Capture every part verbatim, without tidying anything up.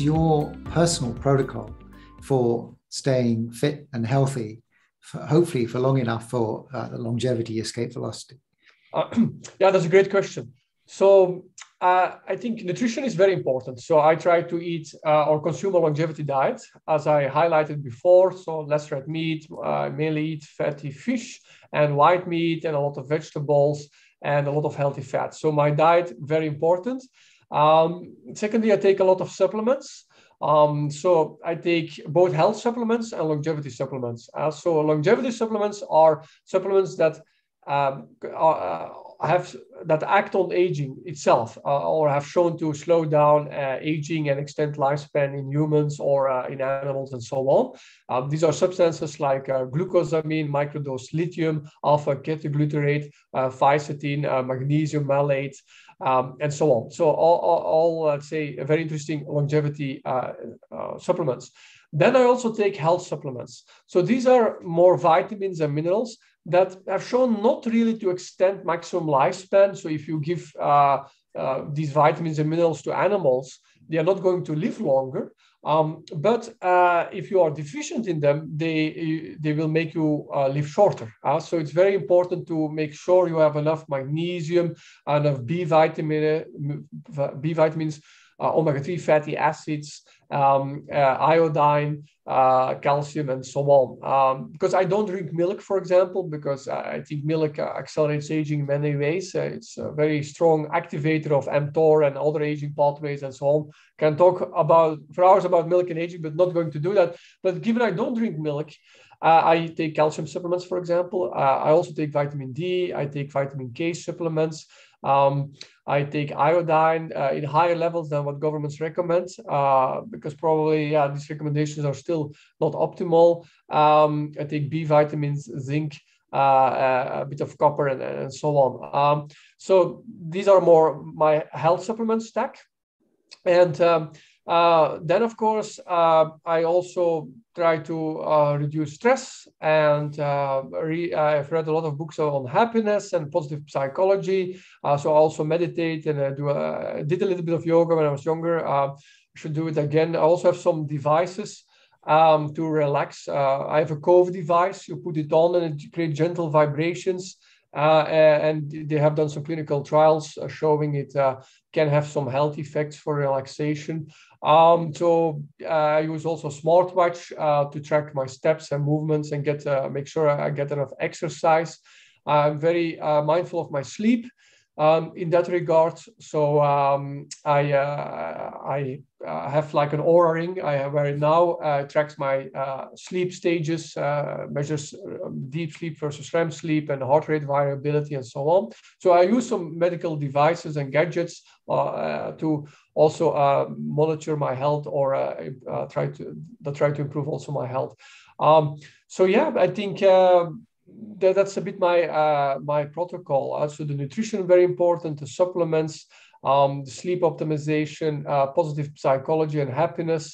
is your personal protocol for staying fit and healthy, for hopefully for long enough for uh, the longevity escape velocity? Uh, yeah, that's a great question. So uh, I think nutrition is very important. So I try to eat uh, or consume a longevity diet, as I highlighted before. So less red meat, I uh, mainly eat fatty fish and white meat and a lot of vegetables and a lot of healthy fats. So my diet, very important. Um, secondly, I take a lot of supplements. Um, so I take both health supplements and longevity supplements. Uh, so longevity supplements are supplements that um, are, have that act on aging itself, uh, or have shown to slow down uh, aging and extend lifespan in humans or uh, in animals and so on. Um, these are substances like uh, glucosamine, microdose lithium, alpha-ketoglutarate, uh, fisetin, uh, magnesium malate, um, and so on. So all, all, all I'd say, very interesting longevity uh, uh, supplements. Then I also take health supplements. So these are more vitamins and minerals that have shown not really to extend maximum lifespan. So if you give uh, uh, these vitamins and minerals to animals, they are not going to live longer. Um, but uh, if you are deficient in them, they, they will make you uh, live shorter. Uh, so it's very important to make sure you have enough magnesium, enough B, vitamin, B vitamins, Uh, omega three fatty acids, um, uh, iodine, uh, calcium, and so on. Um, because I don't drink milk, for example, because I think milk uh, accelerates aging in many ways. Uh, it's a very strong activator of mTOR and other aging pathways and so on. Can talk about for hours about milk and aging, but not going to do that. But given I don't drink milk, Uh, I take calcium supplements, for example. Uh, I also take vitamin D. I take vitamin K supplements. Um, I take iodine uh, in higher levels than what governments recommend, uh, because probably yeah, these recommendations are still not optimal. Um, I take B vitamins, zinc, Uh, a bit of copper, and, and so on. Um, so these are more my health supplement stack. And um, Uh, then, of course, uh, I also try to uh, reduce stress, and uh, re I've read a lot of books on happiness and positive psychology. Uh, so I also meditate, and I do, uh, did a little bit of yoga when I was younger. Uh, should do it again. I also have some devices um, to relax. Uh, I have a C O V device. You put it on and it creates gentle vibrations. Uh, and they have done some clinical trials showing it uh, can have some health effects for relaxation. Um, so uh, I use also smartwatch uh, to track my steps and movements and get uh, make sure I get enough exercise. I'm very uh, mindful of my sleep um, in that regard. So um, I uh, I uh, have like an aura ring. I wear it now. Uh, it tracks my uh, sleep stages, uh, measures deep sleep versus R E M sleep and heart rate variability and so on. So I use some medical devices and gadgets uh, to also uh, monitor my health, or uh, uh, try to uh, try to improve also my health. Um, so yeah, I think uh, that, that's a bit my uh, my protocol. Uh, so the nutrition, very important, the supplements, um, the sleep optimization, uh, positive psychology and happiness,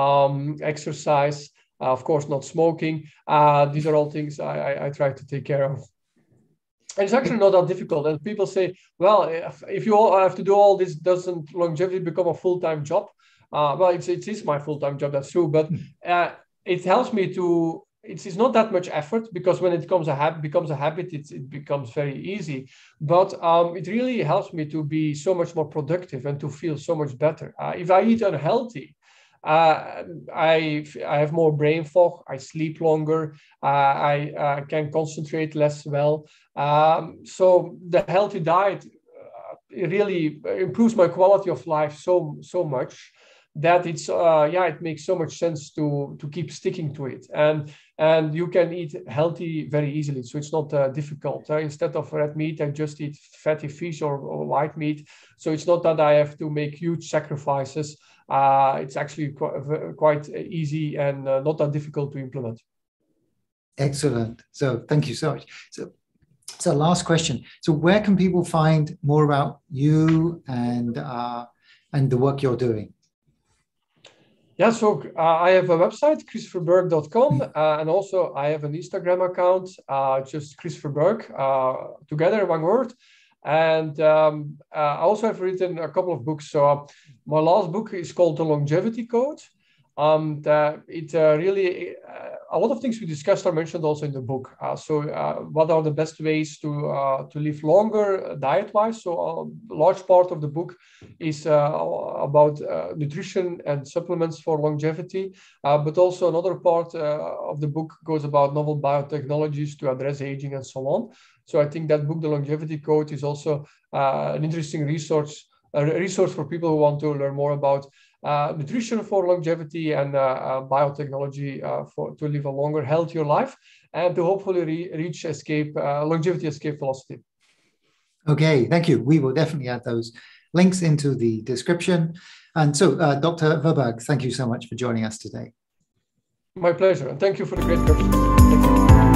um, exercise. Uh, of course, not smoking. Uh, these are all things I, I, I try to take care of. And it's actually not that difficult. And people say, well, if, if you all have to do all this, doesn't longevity become a full-time job? Uh, well, it's, it is my full-time job, that's true. But uh, it helps me to, it's, it's not that much effort, because when it comes a hab- becomes a habit, it, it becomes very easy. But um, it really helps me to be so much more productive and to feel so much better. Uh, if I eat unhealthy, Uh, I, I have more brain fog, I sleep longer, uh, I uh, can concentrate less well. Um, so the healthy diet uh, really improves my quality of life so, so much that it's, uh, yeah, it makes so much sense to, to keep sticking to it. And, and you can eat healthy very easily. So it's not uh, difficult. Uh, instead of red meat, I just eat fatty fish or, or white meat. So it's not that I have to make huge sacrifices. Uh, it's actually qu- quite easy and uh, not that difficult to implement. Excellent. So thank you so much. So, so last question. So where can people find more about you and, uh, and the work you're doing? Yeah, so uh, I have a website, Kris Verburgh dot com, uh, and also I have an Instagram account, uh, just Kris Verburgh, uh, together, one word. And um, uh, I also have written a couple of books. So uh, my last book is called The Longevity Code. And uh, it uh, really, uh, a lot of things we discussed are mentioned also in the book. Uh, so uh, what are the best ways to, uh, to live longer diet-wise? So a large part of the book is uh, about uh, nutrition and supplements for longevity. Uh, but also another part uh, of the book goes about novel biotechnologies to address aging and so on. So I think that book, The Longevity Code, is also uh, an interesting resource, a resource for people who want to learn more about Uh, nutrition for longevity and uh, uh, biotechnology uh, for to live a longer, healthier life, and to hopefully re reach escape uh, longevity escape velocity. Okay, thank you. We will definitely add those links into the description. And so, uh, Doctor Verburgh, thank you so much for joining us today. My pleasure, and thank you for the great question.